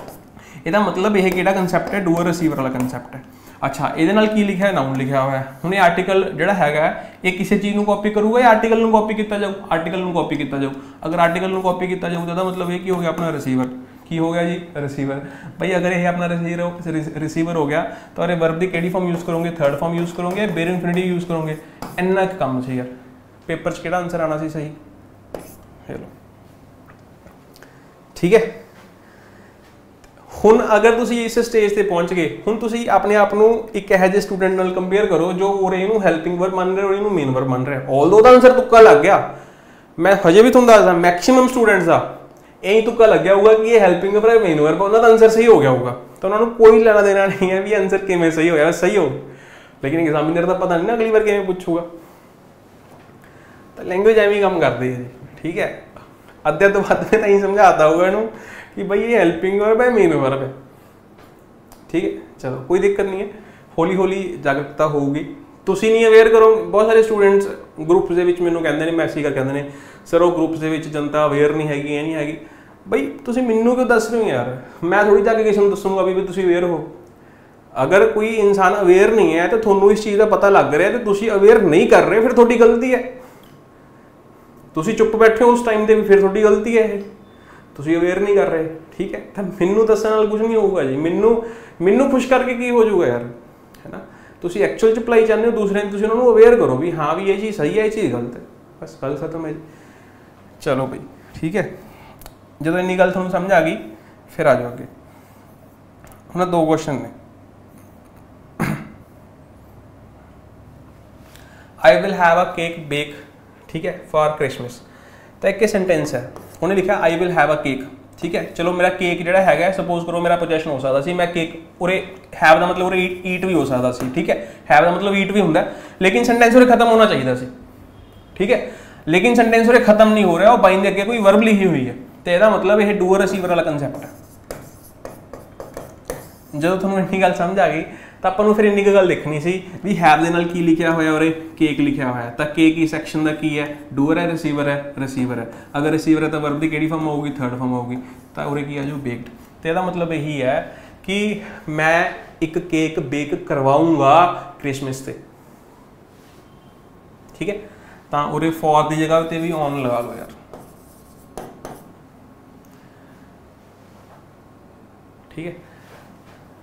यह मतलब यह कि कंसैप्ट है डूअर रिसीवर वाला कंसैप्ट है। अच्छा ये की लिखा है नाउन लिखा हुआ है। हूँ आर्टिकल जोड़ा है ये किसी चीज़ को कॉपी करूगा या आर्टिकल को कॉपी किया जाऊ आर्टिकल को कॉपी किया जाऊ। अगर आर्टिकल को कॉपी किया जाऊ तो मतलब यह हो गया अपना रिसीवर की हो गया जी रिसीवर। भाई अगर यह अपना रिसीवर रिसीवर हो गया तो अरे वर्ब की केड़ी फॉर्म यूज करोगे थर्ड फॉर्म यूज करोगे बेर इनफिनिटी यूज करोगे। इन्ना काम से यार पेपर च केड़ा आंसर आना सी सही। चलो ठीक है हुण अगर तुम इस स्टेज पर पहुँच गए हुण तुम अपने आप को एक यह जे स्टूडेंट नाल कंपेयर करो जो और इनू हैल्पिंग वर्ब मान रहे और इनू मेन वर्ब मान रहे। ऑल दो आंसर तुक्का लग गया मैं हजे भी तुम दसदा मैक्सीम स्टूडेंट्स का यही तुक्का लग गया होगा कि ये हैल्पिंग वर्ब है मेन वर्ब है उन्होंने आंसर सही हो गया होगा। तो उन्होंने कोई लेना देना नहीं है भी आंसर किमें सही होया सही हो लेकिन एग्जामिनर का पता नहीं ना अगली बार किमें पूछूगा। तो लैंग्वेज एवं काम करती है जी। ठीक है अद्धे तो बाद में तो यही समझाता होगा इन्हू कि भाई ये हैल्पिंग वर्ब है मेन वर्ब है। ठीक है चलो कोई दिक्कत नहीं है हौली हौली जागरूकता होगी। तुसीं नहीं अवेयर करो बहुत सारे स्टूडेंट्स ग्रुप के मैं कहते हैं मैसेज कर कहते हैं सर वह ग्रुप के जनता अवेयर नहीं हैगी ये नहीं हैगी। भाई तुसीं मैनू क्यों दस रहे हो यार मैं थोड़ी जाके किसी को दसूँगा भी भी तुसीं अवेयर हो। अगर कोई इंसान अवेयर नहीं है तो थोनू इस चीज़ का पता लग रहा है तो तुसीं अवेयर नहीं कर रहे फिर थोड़ी गलती है। तुसीं चुप बैठे हो उस टाइम पर भी फिर थोड़ी गलती है तुसीं अवेयर नहीं कर रहे। ठीक है तो मैनू दसने नाल कुछ नहीं होगा जी। मैनू मैनू खुश करके की हो जाऊगा यार है ना। तुम एक्चुअल भलाई चाहते हो दूसरे तुम उन्होंने अवेयर करो भी हाँ भी ये चीज़ सही है ये चीज़ गलत है बस गल खत्म है जी। चलो भाई ठीक है जो इन्नी गल थोड़ा समझ आ गई फिर आ जाओ अगे। हम दो क्वेश्चन ने I will have a cake bake ठीक है फॉर क्रिसमस। तो एक सेंटेंस है उन्हें लिखा I will have a cake ठीक है। चलो मेरा केक जो है सपोज करो मेरा पोजेशन हो सकता सी, मैं केक उरे हैव का मतलब उरे ईट ईट भी हो सकता सी, ठीक है। हैव का मतलब ईट भी होंगे, लेकिन सेंटेंस उरे खत्म होना चाहिए सी, ठीक है। लेकिन सेंटेंस उरे खत्म नहीं हो रहा और बाइंड अगे कोई वर्ब लिखी हुई है, तो यह मतलब यह डूअर रिसीवर वाला कंसैप्ट है। जो थोड़ा इन्नी गल समझ आ गई तो अपन फिर इन्नी गल देखनी सी भी हैव के नाल की लिखा हुआ, और केक लिखा हुआ है तो केक इस एक्शन का की है, डूअर है रिसीवर है रिसीवर है अगर रिसीवर है तो वर्ब की किहड़ी फॉर्म होगी, थर्ड फॉर्म होगी, तो उरे की आजू बेक्ड। तो यह मतलब यही है कि मैं एक केक बेक करवाऊँगा क्रिसमस से, ठीक है। तो उरे फॉर की जगह पर भी ऑन लगा लो यार, ठीक है।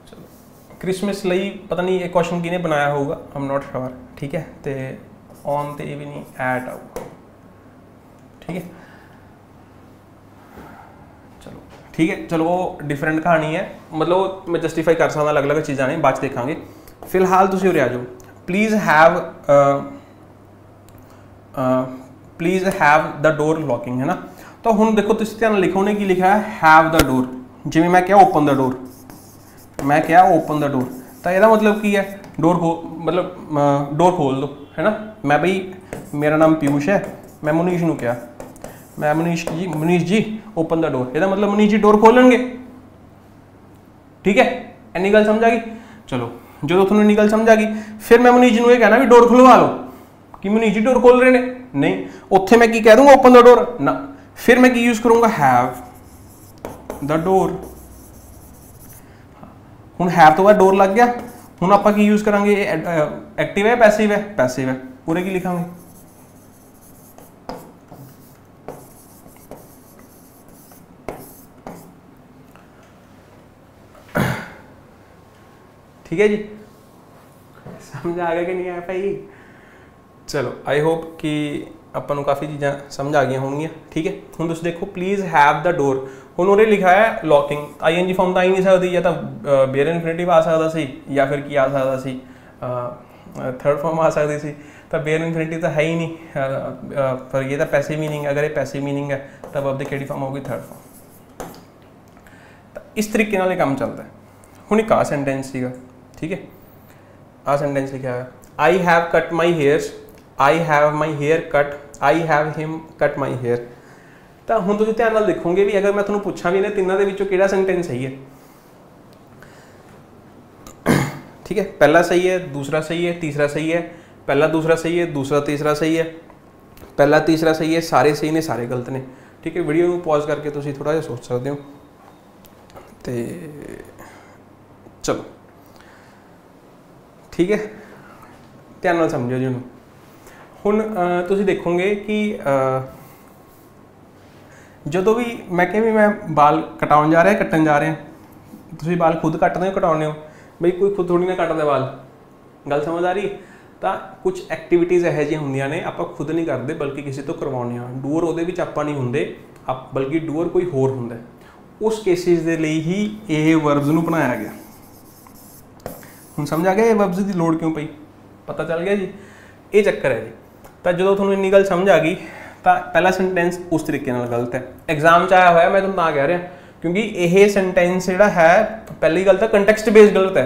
चलो क्रिसमस लई पता नहीं ये क्वेश्चन किने बनाया होगा, आई एम नॉट श्योर, ठीक है। तो ऑन तो ये भी नहीं ऐड आऊगा, ठीक है। चलो ठीक है, चलो वो डिफरेंट कहानी है, मतलब मैं जस्टिफाई कर सकता अलग अलग चीज़ा ने, बाद च देखांगे। फिलहाल तुम उरे आ जाओ, please have please have the door locking, है ना। तो हुण देखो तुम ध्यान लिखो ने की लिखा है, हैव द डोर, जिमें मैं क्या ओपन द डोर, मैं क्या ओपन द डोर, तो यदा मतलब की है डोर खो मतलब डोर खोल दो, है ना। मैं भाई मेरा नाम पीयूष है, मैं मुनीष नूं क्या, मैं Munish ji Munish ji open the door, यदा मतलब मुनीष जी डोर खोलेंगे, ठीक है। इन्नी गल समझ आ गई। चलो जो थोड़ा इन्नी गल समझ आ गई, फिर मैं मुनीष जी नूं ये कहना भी डोर खुलवा लो कि मुनीष जी डोर खोल रहे ने, नहीं उत्थे मैं की कह दूंगा ओपन द डोर ना, फिर मैं की यूज करूँगा हैव द डोर। हुण हैव तो बाद डोर लग गया, हुण आपां की यूज करांगे, एक्टिव है पैसिव है, पैसिव है पूरे की लिखांगे, ठीक है जी। समझ आ गया कि नहीं आया भाई? चलो आई होप कि अपन काफ़ी चीज़ा समझ आ गई होंगी, ठीक है। हुण तुसीं देखो प्लीज़ हैव द डोर, उन्होंने लिखा है locking, I N G form तो आई नहीं सकती, या तो बेयर इनफिनिटिव आ सकता सी, या फिर की आ सकता सी थर्ड फॉर्म आ सकती सी, तो बेयर इनफिनिटिव तो है ही नहीं, पर ये तो पैसे मीनिंग, अगर ये पैसे मीनिंग है तब अब देखिए फॉर्म होगी थर्ड फॉर्म। तो इस तरीके नाल काम चलता है। हुण एक आ सेंटेंस सीगा, ठीक है। आ सेंटेंस लिखा है, I have cut my hairs, I have my hair cut, I have him cut my hair. तो हुण तुसीं ध्यान नाल देखोगे भी अगर मैं तुहानूं पूछां भी ना तिन्हां दे विचों किहड़ा सेंटेंस सही है, ठीक है। पहला सही है, दूसरा सही है, तीसरा सही है, पहला दूसरा सही है, दूसरा तीसरा सही है, पहला तीसरा सही है, सारे सही ने सारे गलत ने, ठीक है। वीडियो में पॉज करके तुसीं थोड़ा जिहा सोच सकदे हो। तो चलो ठीक है, ध्यान नाल समझो जी। हुण तुसीं देखोगे कि जो भी मैं क्या भी मैं बाल कटाने जा रहा है कट्टन जा रहे हैं, तुम बाल खुद कटते हो कटाने हो बई, कोई खुद थोड़ी ना कटता बाल, गल समझ आ रही। तो कुछ एक्टिविटीज़ यह जी होंगे ने आप खुद नहीं करते बल्कि किसी तो करवाने, डूअर वो आप नहीं होंगे, आप बल्कि डूअर कोई होर होंगे। उस केसिस के लिए ही ये वर्ब्स नूं बनाया गया। हुण समझ आ गया ये वर्ब्स की लोड़ क्यों पई, पता चल गया जी, ये चक्कर है जी। तो जो थोड़ी इन्नी गल समझ आ गई तो पहला सेंटेंस उस तरीके नाल गलत है, एग्जाम च आया होया मैं तुहानूं तां कह रहा क्योंकि यह सेंटेंस जिहड़ा है पहली गल तो कंटैक्सट बेस्ड गलत है,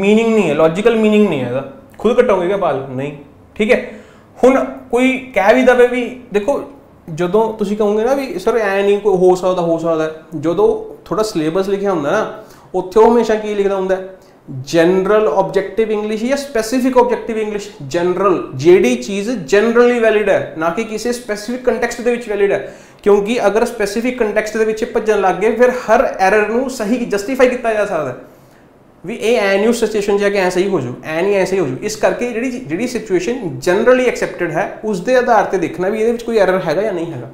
मीनिंग नहीं है, लॉजिकल मीनिंग नहीं है इसदा। खुद कटाओगे क्या बाल, नहीं, ठीक है। हुण कोई कह भी दवे भी देखो, जदों तुसीं कहोगे ना भी सर ऐ नहीं कोई हो सकदा हो सकदा, जदों थोड़ा सिलेबस लिखिया हुंदा ना उत्थे ओह हमेशा की लिखदा हुंदा, जनरल ऑब्जेक्टिव इंग्लिश या स्पेसिफिक ऑब्जेक्टिव इंग्लिश। जनरल जेडी चीज़ जनरली वैलिड है ना कि किसी स्पेसिफिक कंटैक्सट दे विच वैलिड है, क्योंकि अगर स्पेसिफिक कंटैक्सट दे विच भजन लग गए फिर हर एरर नू सही जस्टिफाई किया जा सकता है भी ये ऐ नहीं उस सिचुएशन जाके ऐ सही हो जाऊ, ऐ नहीं ऐ सही हो जाऊ। इस करके जी जी सिचुएशन जनरली एक्सैप्टिड है उसके आधार पर देखना भी ये कोई एरर हैगा या नहीं हैगा।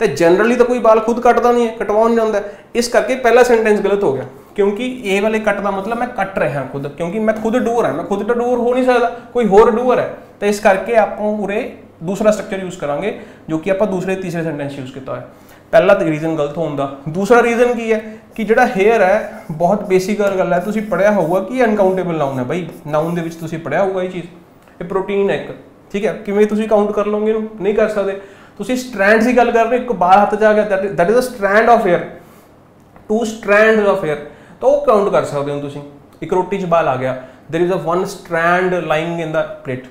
तो जनरली तो कोई बाल खुद कटता नहीं है, कटवा नहीं जाता, इस करके पहला सेंटेंस गलत हो गया, क्योंकि ये वाले कट का मतलब मैं कट रहा खुद, क्योंकि मैं खुद डूअर है, मैं खुद तो डूअर हो नहीं सकता, कोई होर डूअर है। तो इस करके आप पूरे दूसरा स्ट्रक्चर यूज करांगे जो कि आप दूसरे तीसरे सेंटेंस यूज किया है। पहला तो रीजन गलत होता, दूसरा रीजन की है कि जो हेयर है बहुत बेसिक गल है, तुम पढ़िया होगा कि अनकाउंटेबल नाउन है बई, नाउन के पढ़िया होगा ये चीज़, ये प्रोटीन है एक, ठीक है। किवें काउंट कर लोगे, नहीं कर सकते। तुम स्ट्रैंड की गल कर रहे हो, एक बाल हथ जा गया that is the strand of hair, two strands of hair तो वो काउंट कर सकते हो तुसीं। एक रोटी च बाल आ गया, there is a one strand lying in the plate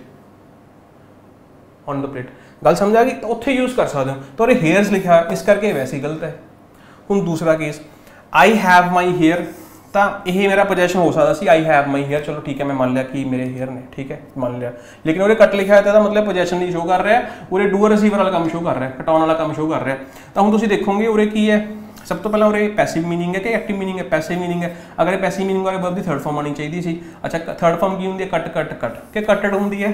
on the plate. गल समझ आ गई? तो उत्थे यूज कर सकते हो। तो ये हेयर्स लिखा इस करके वैसे ही गलत है। हुण दूसरा case, I have my hair, तो यही मेरा पोजेशन हो सकता सी आई हैव माई हेयर, चलो ठीक है मैं मान लिया कि मेरे हेयर ने, ठीक है मान लिया, लेकिन वो कट लिखा है तो मतलब पोजेशन नहीं शो कर रहा है, वो डूअर रिसीवर वाला काम शो कर रहा है, कटाने वाला काम शो कर रहा है। तो हुण तुसीं देखोगे उरे की है, सब तो पहला उरे पैसिव मीनिंग है कि एक्टिव मीनिंग है? पैसिव मीनिंग है। अगर पैसिव मीनिंग वाले वर्ब की थर्ड फॉर्म आनी चाहिए सी। अच्छा थर्ड फॉर्म की होंगी है कट कट कट के कटड होंगी है,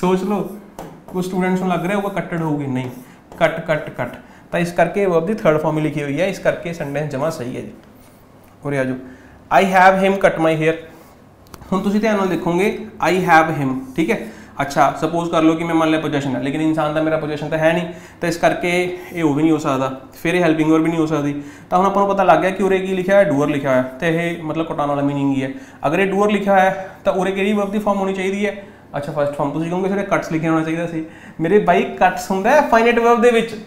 सोच लो कुछ स्टूडेंट्स को लग रहा होगा कटड होगी, नहीं कट कट कट, तो इस करके वर्ब की थर्ड फॉर्म ही लिखी हुई है, इस करके सेंटेंस जमा सही है जी। और आज I have him cut my hair, हम तुम ध्यान देखोगे आई हैव हिम, ठीक है। अच्छा सपोज कर लो कि मैं मान लिया पोजेशन है, लेकिन इंसान का मेरा पोजेशन तो है नहीं, तो इस करके ये वो भी नहीं हो सकता, फिर ये हेल्पिंग वर्ब भी नहीं हो सकती। तो हम आपको पता लग गया कि उरे की लिखा है डूअर लिखा है, तो ये मतलब कटाने वाला मीनिंग ही है। अगर ये डूअर लिखा है तो उरे कि वर्ब की फॉर्म होनी चाहिए है? अच्छा फर्स्ट फॉर्म। तुम कहोगे सर कट्स लिखे होना चाहिए सी, मेरे भाई कट्स होंगे फाइनेट वर्ब के,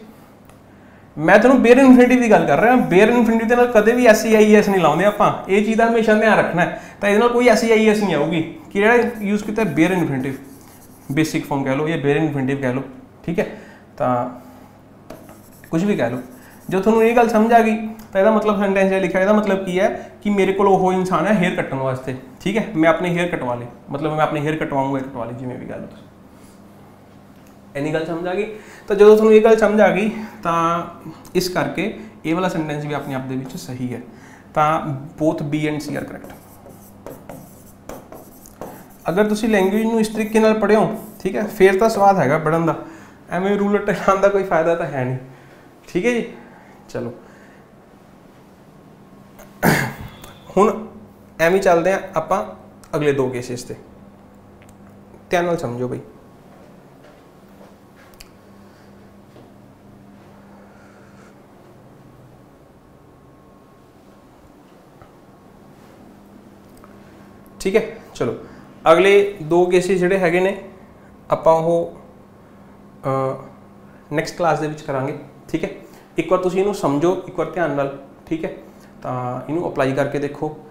मैं तुम्हें बेयर इनफिनिटिव की गल कर रहा, बेयर इनफिनिटिव के नाल कदे भी एस ई आई एस नहीं लाउंदे आपां, ये चीज़ का हमेशा ध्यान रखना है। तो इसदे नाल कोई एस ई आई एस नहीं आऊगी कि जिहड़ा यूज़ किया बेयर इनफिनिटिव, बेसिक फॉर्म कह लो या बेयर इनफिनिटिव कह लो, ठीक है, तो कुछ भी कह लो। जो थोड़ा ये गल समझ आ गई तो यह मतलब सेंटेंस जो लिखा है मतलब की है कि मेरे को वो इंसान है हेयर कटने वास्ते, ठीक है, मैं अपने हेयर कटवा ले, मतलब मैं अपने हेयर कटवाऊंगा कटवा ले, जिमें भी कह लो। इन्नी गल समझ आ गई? तो जो थोड़ी ये गल समझ आ गई तो इस करके ये वाला सेंटेंस भी अपने आप के सही है। तो both B and C are correct. अगर तुम लैंगुएज में इस तरीके नाल पढ़ियो, ठीक है, फिर तो स्वाद हैगा पढ़न का, एवें रूल टकान का कोई फायदा तो है नहीं, ठीक है जी। चलो हुण एवें चलते हैं आपां अगले दो केसेस ते, ध्यान नाल समझो बई। ठीक है चलो अगले दो केसेस जिहड़े हैगे ने आपां ओह नैक्सट क्लास दे विच करांगे, ठीक है। एक बार तुसीं इहनूं समझो, एक बार ध्यान नाल, ठीक है, तो इहनूं अप्लाई करके देखो।